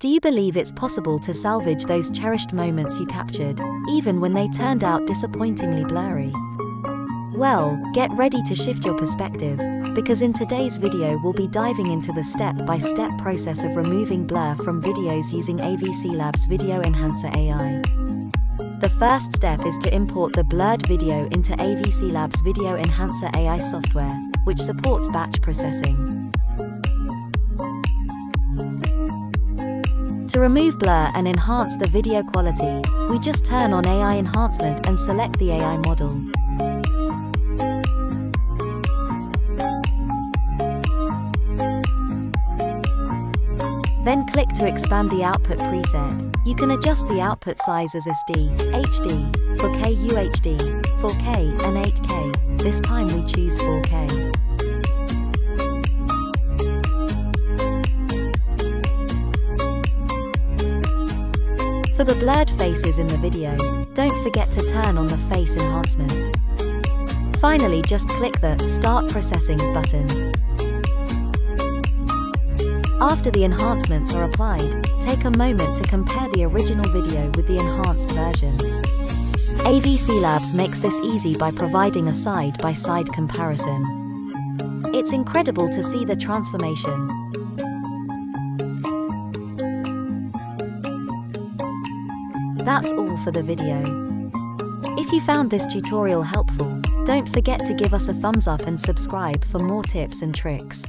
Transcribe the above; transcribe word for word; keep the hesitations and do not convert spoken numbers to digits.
Do you believe it's possible to salvage those cherished moments you captured, even when they turned out disappointingly blurry? Well, get ready to shift your perspective, because in today's video we'll be diving into the step-by-step process of removing blur from videos using A V C Labs Video Enhancer A I. The first step is to import the blurred video into A V C Labs Video Enhancer A I software, which supports batch processing. To remove blur and enhance the video quality, we just turn on A I enhancement and select the A I model. Then click to expand the output preset. You can adjust the output size as S D, H D, four K U H D, four K and eight K. This time we choose four K. For the blurred faces in the video, don't forget to turn on the face enhancement. Finally, just click the Start Processing button. After the enhancements are applied, take a moment to compare the original video with the enhanced version. A V C Labs makes this easy by providing a side-by-side comparison. It's incredible to see the transformation. That's all for the video. If you found this tutorial helpful, don't forget to give us a thumbs up and subscribe for more tips and tricks.